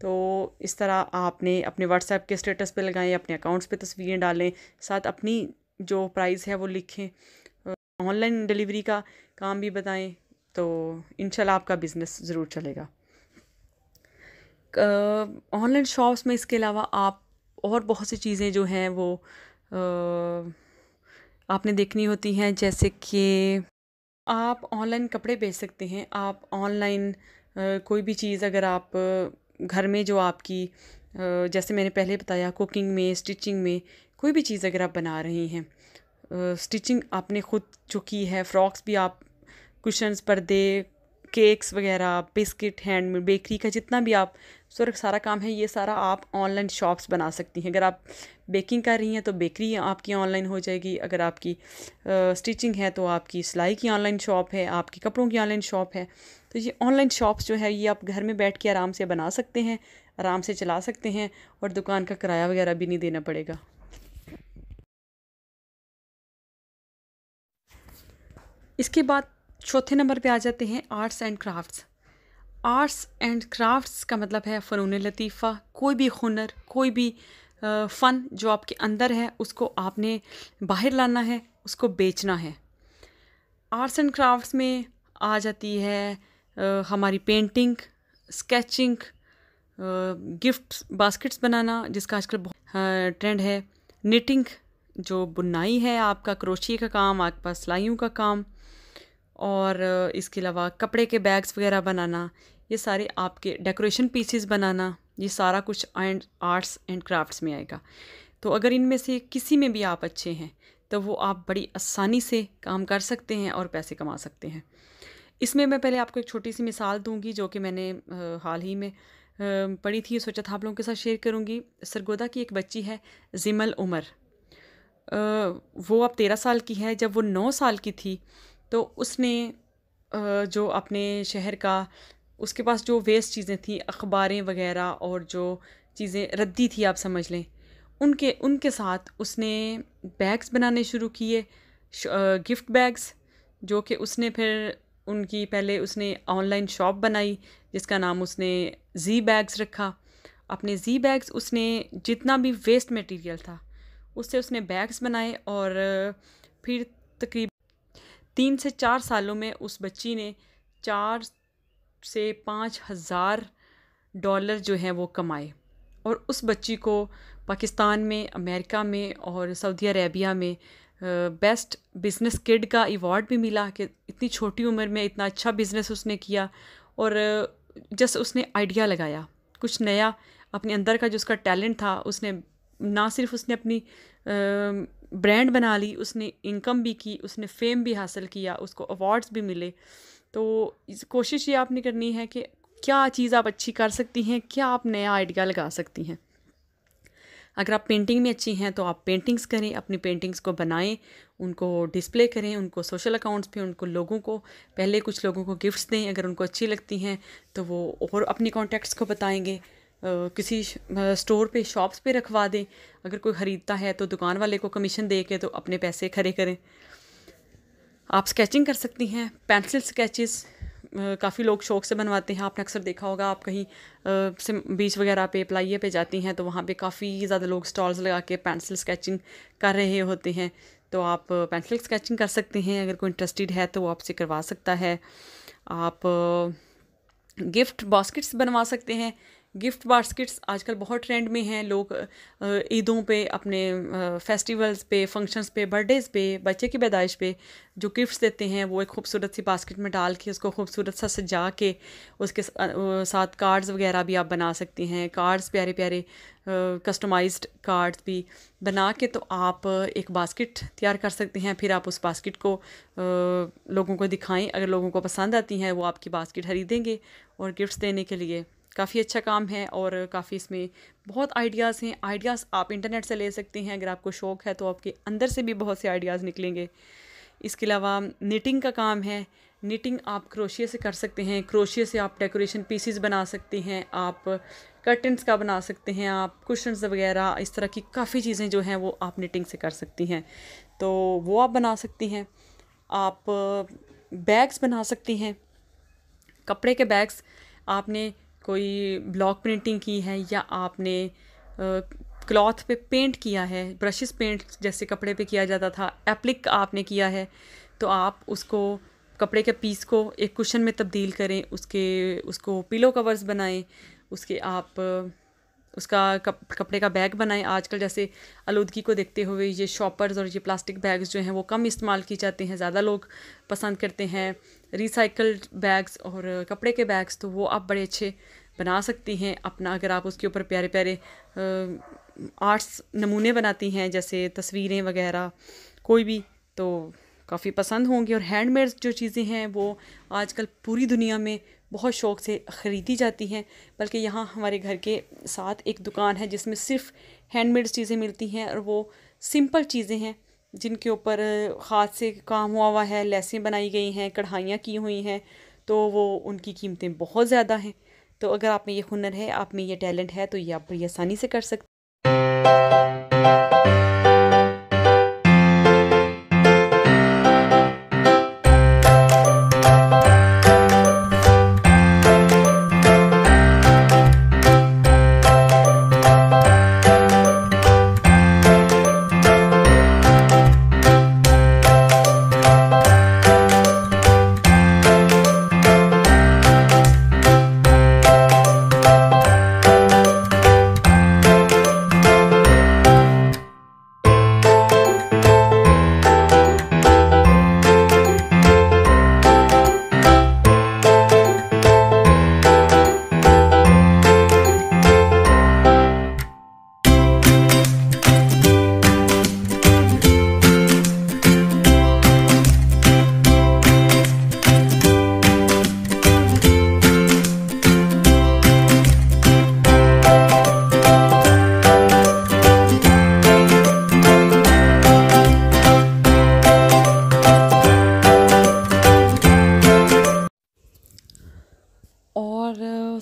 तो इस तरह आपने अपने व्हाट्सएप के स्टेटस पे लगाएं, अपने अकाउंट्स पे तस्वीरें डालें, साथ अपनी जो प्राइस है वो लिखें, ऑनलाइन डिलीवरी का काम भी बताएं, तो इंशाल्लाह आपका बिज़नेस ज़रूर चलेगा। ऑनलाइन uh, शॉप्स में इसके अलावा आप और बहुत सी चीज़ें जो हैं वो uh, आपने देखनी होती हैं, जैसे कि आप ऑनलाइन कपड़े बेच सकते हैं। आप ऑनलाइन कोई भी चीज़ अगर आप घर में जो आपकी आ, जैसे मैंने पहले बताया कुकिंग में, स्टिचिंग में, कोई भी चीज़ अगर आप बना रही हैं, आ, स्टिचिंग आपने ख़ुद जो की है, फ्रॉक्स भी आप, कुशन्स, पर्दे, केक्स वगैरह, बिस्किट, हैंडमेड, बेकरी का जितना भी आप सर सारा काम है ये सारा आप ऑनलाइन शॉप्स बना सकती हैं। अगर आप बेकिंग कर रही हैं तो बेकरी आपकी ऑनलाइन हो जाएगी, अगर आपकी आ, स्टिचिंग है तो आपकी सिलाई की ऑनलाइन शॉप है, आपकी कपड़ों की ऑनलाइन शॉप है। तो ये ऑनलाइन शॉप्स जो है ये आप घर में बैठ के आराम से बना सकते हैं, आराम से चला सकते हैं, और दुकान का किराया वगैरह भी नहीं देना पड़ेगा। इसके बाद चौथे नंबर पे आ जाते हैं arts and crafts. Arts and crafts का मतलब है फ़नून लतीफ़ा, कोई भी हुनर, कोई भी फ़न जो आपके अंदर है उसको आपने बाहर लाना है, उसको बेचना है। आर्ट्स एंड क्राफ्ट्स में आ जाती है आ, हमारी पेंटिंग, स्केचिंग, गिफ्ट बास्केट्स बनाना जिसका आजकल बहुत ट्रेंड है, निटिंग जो बुनाई है, आपका क्रोशिये का काम, आपका सिलाइयों का काम, और इसके अलावा कपड़े के बैग्स वगैरह बनाना, ये सारे आपके डेकोरेशन पीसेस बनाना, ये सारा कुछ एंड आर्ट्स एंड क्राफ्ट्स में आएगा। तो अगर इनमें से किसी में भी आप अच्छे हैं तो वो आप बड़ी आसानी से काम कर सकते हैं और पैसे कमा सकते हैं। इसमें मैं पहले आपको एक छोटी सी मिसाल दूंगी जो कि मैंने हाल ही में पढ़ी थी, सोचा था आप लोगों के साथ शेयर करूँगी। सरगोदा की एक बच्ची है जिमल उमर, वो अब तेरह साल की है। जब वो नौ साल की थी तो उसने जो अपने शहर का, उसके पास जो वेस्ट चीज़ें थी, अखबारें वगैरह और जो चीज़ें रद्दी थी आप समझ लें, उनके उनके साथ उसने बैग्स बनाने शुरू किए, गिफ्ट बैग्स, जो कि उसने फिर उनकी पहले उसने ऑनलाइन शॉप बनाई जिसका नाम उसने जी बैग्स रखा। अपने जी बैग्स उसने जितना भी वेस्ट मटेरियल था उससे उसने बैग्स बनाए, और फिर तकरीबन तीन से चार सालों में उस बच्ची ने चार से पाँच हज़ार डॉलर जो हैं वो कमाए। और उस बच्ची को पाकिस्तान में, अमेरिका में और सऊदी अरेबिया में बेस्ट बिज़नेस किड का अवार्ड भी मिला कि इतनी छोटी उम्र में इतना अच्छा बिज़नेस उसने किया। और जस्ट उसने आइडिया लगाया कुछ नया, अपने अंदर का जो उसका टैलेंट था उसने ना सिर्फ उसने अपनी ब्रांड बना ली, उसने इनकम भी की, उसने फ़ेम भी हासिल किया, उसको अवार्ड्स भी मिले। तो कोशिश ये आपने करनी है कि क्या चीज़ आप अच्छी कर सकती हैं, क्या आप नया आइडिया लगा सकती हैं। अगर आप पेंटिंग में अच्छी हैं तो आप पेंटिंग्स करें, अपनी पेंटिंग्स को बनाएं, उनको डिस्प्ले करें, उनको सोशल अकाउंट्स पे, उनको लोगों को पहले कुछ लोगों को गिफ्ट्स दें। अगर उनको अच्छी लगती हैं तो वो और अपने कॉन्टैक्ट्स को बताएंगे, किसी स्टोर पे शॉप्स पे रखवा दें। अगर कोई ख़रीदता है तो दुकान वाले को कमीशन दे के तो अपने पैसे खड़े करें। आप स्केचिंग कर सकती हैं, पेंसिल स्केचेस काफ़ी लोग शौक से बनवाते हैं। आपने अक्सर देखा होगा, आप कहीं से बीच वगैरह पे प्लाइये पे जाती हैं तो वहाँ पे काफ़ी ज़्यादा लोग स्टॉल्स लगा के पेंसिल स्केचिंग कर रहे होते हैं। तो आप पेंसिल स्केचिंग कर सकते हैं, अगर कोई इंटरेस्टेड है तो वो आपसे करवा सकता है। आप गिफ्ट बास्केट्स बनवा सकते हैं। गिफ्ट बास्केट्स आजकल बहुत ट्रेंड में हैं। लोग ईदों पे, अपने फेस्टिवल्स पे, फंक्शंस पे, बर्थडेज़ पे, बच्चे की पैदाइश पे जो गिफ्ट्स देते हैं वो एक खूबसूरत सी बास्केट में डाल के उसको खूबसूरत सा सजा के उसके साथ कार्ड्स वगैरह भी आप बना सकती हैं। कार्ड्स, प्यारे प्यारे कस्टमाइज्ड कार्ड्स भी बना के तो आप एक बास्केट तैयार कर सकते हैं। फिर आप उस बास्केट को uh, लोगों को दिखाएं। अगर लोगों को पसंद आती हैं वो आपकी बास्केट खरीदेंगे और गिफ्ट्स देने के लिए काफ़ी अच्छा काम है। और काफ़ी इसमें बहुत आइडियाज़ हैं। आइडियाज़ आप इंटरनेट से ले सकते हैं। अगर आपको शौक़ है तो आपके अंदर से भी बहुत से आइडियाज़ निकलेंगे। इसके अलावा निटिंग का काम है। निटिंग आप क्रोशिया से कर सकते हैं। क्रोशिया से आप डेकोरेशन पीसीज बना सकते हैं, आप कर्टन्स का बना सकते हैं, आप कुशन्स वगैरह, इस तरह की काफ़ी चीज़ें जो हैं वो आप निटिंग से कर सकती हैं, तो वो आप बना सकती हैं। आप बैग्स बना सकती हैं, कपड़े के बैग्स। आपने कोई ब्लॉक प्रिंटिंग की है या आपने क्लॉथ पे पेंट किया है, ब्रशेस पेंट जैसे कपड़े पे किया जाता था, एप्लिक आपने किया है, तो आप उसको, कपड़े के पीस को एक कुशन में तब्दील करें, उसके उसको पिलो कवर्स बनाएं, उसके आप उसका कप, कपड़े का बैग बनाएं। आजकल जैसे आलूदगी को देखते हुए ये शॉपर्स और ये प्लास्टिक बैग्स जो हैं वो कम इस्तेमाल किए जाते हैं। ज़्यादा लोग पसंद करते हैं रिसाइकल्ड बैग्स और कपड़े के बैग्स, तो वो आप बड़े अच्छे बना सकती हैं अपना। अगर आप उसके ऊपर प्यारे प्यारे आर्ट्स नमूने बनाती हैं, जैसे तस्वीरें वगैरह कोई भी, तो काफ़ी पसंद होंगी। और हैंडमेड जो चीज़ें हैं वो आजकल पूरी दुनिया में बहुत शौक़ से ख़रीदी जाती हैं। बल्कि यहाँ हमारे घर के साथ एक दुकान है जिसमें सिर्फ हैंडमेड चीज़ें मिलती हैं, और वो सिंपल चीज़ें हैं जिनके ऊपर हाथ से काम हुआ हुआ है, लेसें बनाई गई हैं, कढ़ाइयाँ की हुई हैं, तो वो उनकी कीमतें बहुत ज़्यादा हैं। तो अगर आप में ये हुनर है, आप में ये टैलेंट है, तो ये आप बड़ी आसानी से कर सकते हैं।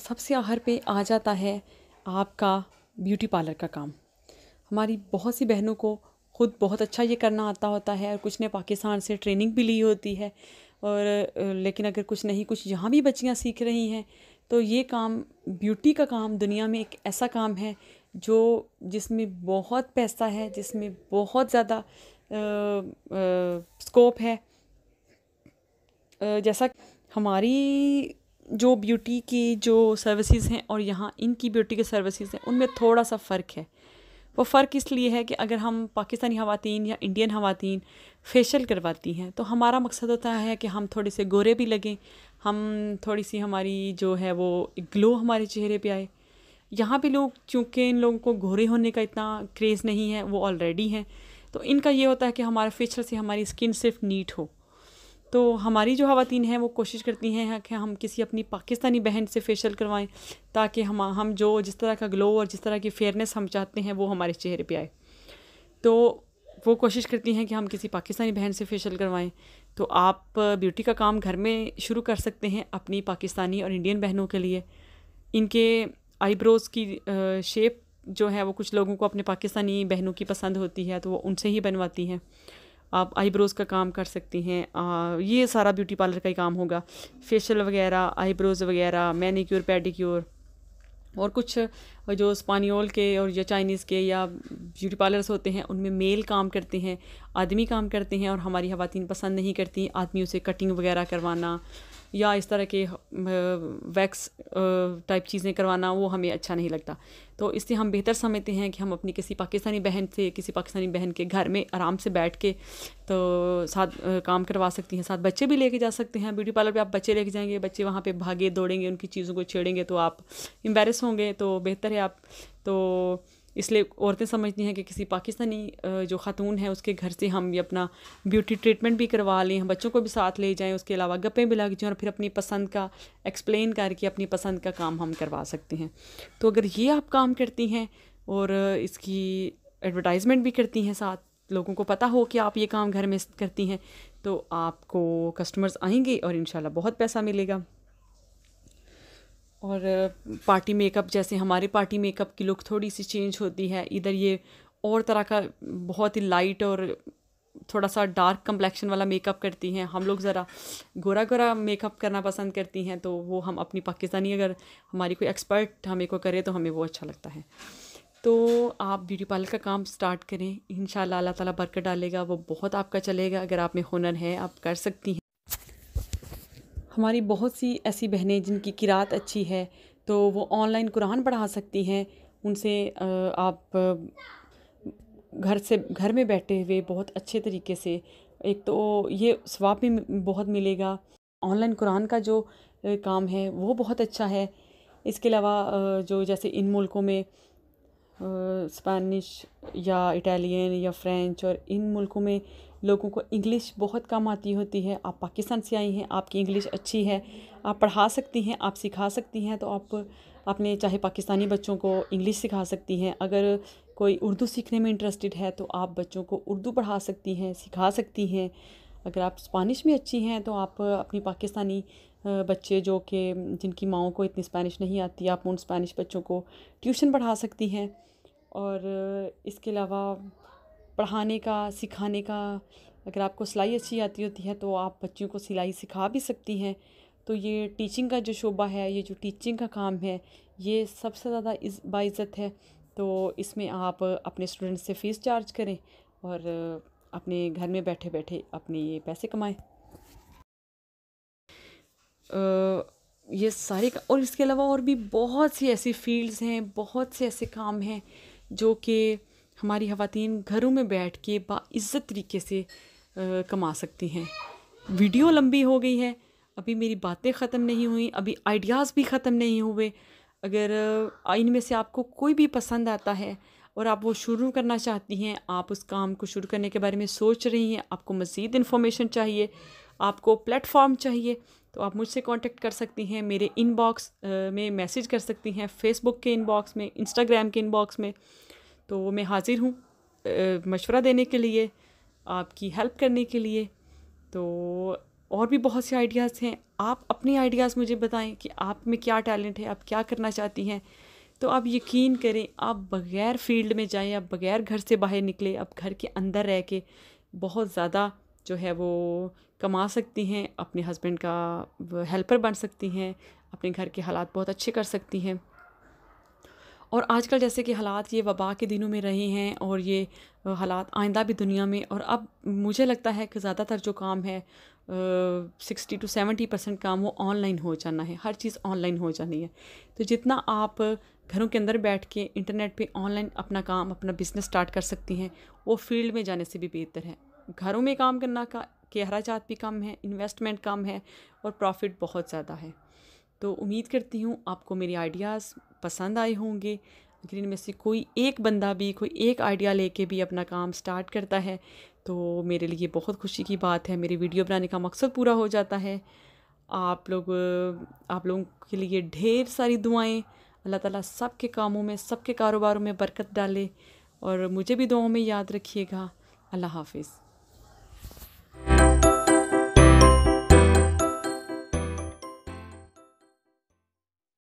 सबसे आखिर पे आ जाता है आपका ब्यूटी पार्लर का काम। हमारी बहुत सी बहनों को ख़ुद बहुत अच्छा ये करना आता होता है, और कुछ ने पाकिस्तान से ट्रेनिंग भी ली होती है, और लेकिन अगर कुछ नहीं, कुछ यहाँ भी बच्चियाँ सीख रही हैं। तो ये काम, ब्यूटी का काम, दुनिया में एक ऐसा काम है जो जिसमें बहुत पैसा है, जिसमें बहुत ज़्यादा स्कोप है। आ, जैसा हमारी जो ब्यूटी की जो सर्विसेज हैं और यहाँ इनकी ब्यूटी की सर्विसेज हैं, उनमें थोड़ा सा फ़र्क है। वो फ़र्क इसलिए है कि अगर हम पाकिस्तानी ख़वातीन या इंडियन ख़वातीन फेशियल करवाती हैं तो हमारा मकसद होता है कि हम थोड़े से गोरे भी लगें, हम थोड़ी सी, हमारी जो है वो ग्लो हमारे चेहरे पे आए। यहाँ पे लोग, चूँकि इन लोगों को गोरे होने का इतना क्रेज़ नहीं है, वो ऑलरेडी हैं, तो इनका ये होता है कि हमारा फेशियल से हमारी स्किन सिर्फ नीट हो। तो हमारी जो ख़वातीन हैं वो कोशिश करती हैं कि हम किसी अपनी पाकिस्तानी बहन से फेशियल करवाएं ताकि हम हम जो जिस तरह का ग्लो और जिस तरह की फेयरनेस हम चाहते हैं वो हमारे चेहरे पे आए। तो वो कोशिश करती हैं कि हम किसी पाकिस्तानी बहन से फेशियल करवाएं। तो आप ब्यूटी का काम घर में शुरू कर सकते हैं अपनी पाकिस्तानी और इंडियन बहनों के लिए। इनके आईब्रोज़ की शेप जो है वो कुछ लोगों को अपने पाकिस्तानी बहनों की पसंद होती है तो वो उनसे ही बनवाती हैं। आप आईब्रोज़ का काम कर सकती हैं। आ, ये सारा ब्यूटी पार्लर का ही काम होगा, फेशियल वगैरह, आईब्रोज़ वगैरह, मैनीक्योर, पेडिक्योर और कुछ जो स्पानियोल के और या चाइनीज़ के या ब्यूटी पार्लर्स होते हैं उनमें मेल काम करते हैं, आदमी काम करते हैं और हमारी ख़वातीन पसंद नहीं करती आदमियों से कटिंग वगैरह करवाना या इस तरह के वैक्स टाइप चीज़ें करवाना, वो हमें अच्छा नहीं लगता। तो इससे हम बेहतर समझते हैं कि हम अपनी किसी पाकिस्तानी बहन से, किसी पाकिस्तानी बहन के घर में आराम से बैठ के तो साथ काम करवा सकती हैं। साथ बच्चे भी लेके जा सकते हैं। ब्यूटी पार्लर पे आप बच्चे लेके जाएंगे, बच्चे वहाँ पे भागे दौड़ेंगे, उनकी चीज़ों को छेड़ेंगे तो आप एम्बैरेस होंगे। तो बेहतर है आप तो इसलिए औरतें समझती हैं कि किसी पाकिस्तानी जो खातून है उसके घर से हम ये अपना ब्यूटी ट्रीटमेंट भी करवा लें, बच्चों को भी साथ ले जाएं, उसके अलावा गप्पें भी लग जाएँ और फिर अपनी पसंद का एक्सप्लेन करके अपनी पसंद का काम हम करवा सकते हैं। तो अगर ये आप काम करती हैं और इसकी एडवर्टाइजमेंट भी करती हैं, साथ लोगों को पता हो कि आप ये काम घर में करती हैं, तो आपको कस्टमर्स आएंगे और इंशाल्लाह बहुत पैसा मिलेगा। और पार्टी मेकअप, जैसे हमारे पार्टी मेकअप की लुक थोड़ी सी चेंज होती है, इधर ये और तरह का बहुत ही लाइट और थोड़ा सा डार्क कम्प्लेक्शन वाला मेकअप करती हैं। हम लोग ज़रा गोरा गोरा मेकअप करना पसंद करती हैं। तो वो हम अपनी पाकिस्तानी, अगर हमारी कोई एक्सपर्ट हमें को करे तो हमें वो अच्छा लगता है। तो आप ब्यूटी पार्लर का काम स्टार्ट करें, इंशाल्लाह अल्लाह ताला बरकत डालेगा, वो बहुत आपका चलेगा। अगर आप में हुनर है आप कर सकती हैं। हमारी बहुत सी ऐसी बहनें जिनकी किरात अच्छी है तो वो ऑनलाइन कुरान पढ़ा सकती हैं। उनसे आप घर से घर में बैठे हुए बहुत अच्छे तरीके से, एक तो ये सवाब भी बहुत मिलेगा। ऑनलाइन कुरान का जो काम है वो बहुत अच्छा है। इसके अलावा जो जैसे इन मुल्कों में स्पेनिश या इटालियन या फ्रेंच और इन मुल्कों में लोगों को इंग्लिश बहुत कम आती होती है। आप पाकिस्तान से आई हैं, आपकी इंग्लिश अच्छी है, आप पढ़ा सकती हैं, आप सिखा सकती हैं। तो आप अपने चाहे पाकिस्तानी बच्चों को इंग्लिश सिखा सकती हैं। अगर कोई उर्दू सीखने में इंटरेस्टेड है तो आप बच्चों को उर्दू पढ़ा सकती हैं, सिखा सकती हैं। अगर आप स्पेनिश में अच्छी हैं तो आप अपनी पाकिस्तानी बच्चे जो कि जिनकी माओं को इतनी स्पेनिश नहीं आती, आप उन स्पेनिश बच्चों को ट्यूशन पढ़ा सकती हैं। और इसके अलावा पढ़ाने का, सिखाने का, अगर आपको सिलाई अच्छी आती होती है तो आप बच्चों को सिलाई सिखा भी सकती हैं। तो ये टीचिंग का जो शोबा है, ये जो टीचिंग का काम है, ये सबसे ज़्यादा इस बाइज़्ज़त है। तो इसमें आप अपने स्टूडेंट्स से फ़ीस चार्ज करें और अपने घर में बैठे बैठे अपने ये पैसे कमाएँ। ये सारे और इसके अलावा और भी बहुत सी ऐसी फील्ड्स हैं, बहुत से ऐसे काम हैं जो कि हमारी ख़वातीन घरों में बैठ के बाइज़्ज़त तरीके से आ, कमा सकती हैं। वीडियो लंबी हो गई है, अभी मेरी बातें ख़त्म नहीं हुई, अभी आइडियाज़ भी ख़त्म नहीं हुए। अगर इनमें से आपको कोई भी पसंद आता है और आप वो शुरू करना चाहती हैं, आप उस काम को शुरू करने के बारे में सोच रही हैं, आपको मज़ीद इन्फॉर्मेशन चाहिए, आपको प्लेटफॉर्म चाहिए, तो आप मुझसे कांटेक्ट कर सकती हैं। मेरे इनबॉक्स में मैसेज कर सकती हैं, फेसबुक के इनबॉक्स में, इंस्टाग्राम के इनबॉक्स में। तो मैं हाज़िर हूँ मशवरा देने के लिए, आपकी हेल्प करने के लिए। तो और भी बहुत से आइडियाज़ हैं। आप अपने आइडियाज़ मुझे बताएं कि आप में क्या टैलेंट है, आप क्या करना चाहती हैं। तो आप यकीन करें, आप बग़ैर फील्ड में जाएँ, आप बग़ैर घर से बाहर निकले, आप घर के अंदर रह के बहुत ज़्यादा जो है वो कमा सकती हैं। अपने हस्बैंड का हेल्पर बन सकती हैं, अपने घर के हालात बहुत अच्छे कर सकती हैं। और आजकल जैसे कि हालात ये वबा के दिनों में रहे हैं और ये हालात आइंदा भी दुनिया में, और अब मुझे लगता है कि ज़्यादातर जो काम है सिक्सटी टू सेवेंटी परसेंट काम वो ऑनलाइन हो जाना है, हर चीज़ ऑनलाइन हो जानी है। तो जितना आप घरों के अंदर बैठ के इंटरनेट पे ऑनलाइन अपना काम, अपना बिज़नेस स्टार्ट कर सकती हैं, वो फील्ड में जाने से भी बेहतर है। घरों में काम करना का के अखराजात भी कम है, इन्वेस्टमेंट कम है और प्रॉफिट बहुत ज़्यादा है। तो उम्मीद करती हूँ आपको मेरे आइडियाज़ पसंद आए होंगे। अगर इनमें से कोई एक बंदा भी कोई एक आइडिया लेके भी अपना काम स्टार्ट करता है तो मेरे लिए बहुत खुशी की बात है, मेरी वीडियो बनाने का मकसद पूरा हो जाता है। आप लोग आप लोगों के लिए ढेर सारी दुआएं। अल्लाह ताला सब के कामों में, सब के कारोबारों में बरकत डाले और मुझे भी दुआओं में याद रखिएगा। अल्लाह हाफिज़।